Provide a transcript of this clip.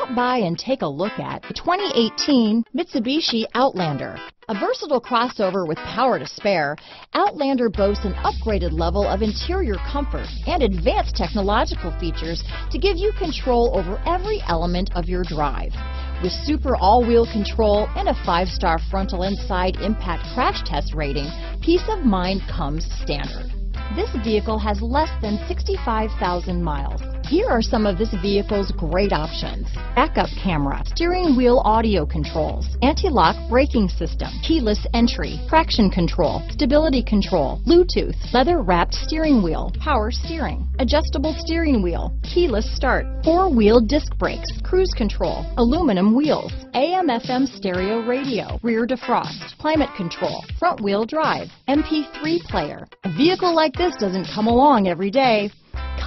Stop by and take a look at the 2018 Mitsubishi Outlander. A versatile crossover with power to spare, Outlander boasts an upgraded level of interior comfort and advanced technological features to give you control over every element of your drive. With super all-wheel control and a 5-star frontal and side impact crash test rating, peace of mind comes standard. This vehicle has less than 65,000 miles. Here are some of this vehicle's great options: backup camera, steering wheel audio controls, anti-lock braking system, keyless entry, traction control, stability control, Bluetooth, leather-wrapped steering wheel, power steering, adjustable steering wheel, keyless start, four-wheel disc brakes, cruise control, aluminum wheels, AM/FM stereo radio, rear defrost, climate control, front-wheel drive, MP3 player. A vehicle like this doesn't come along every day.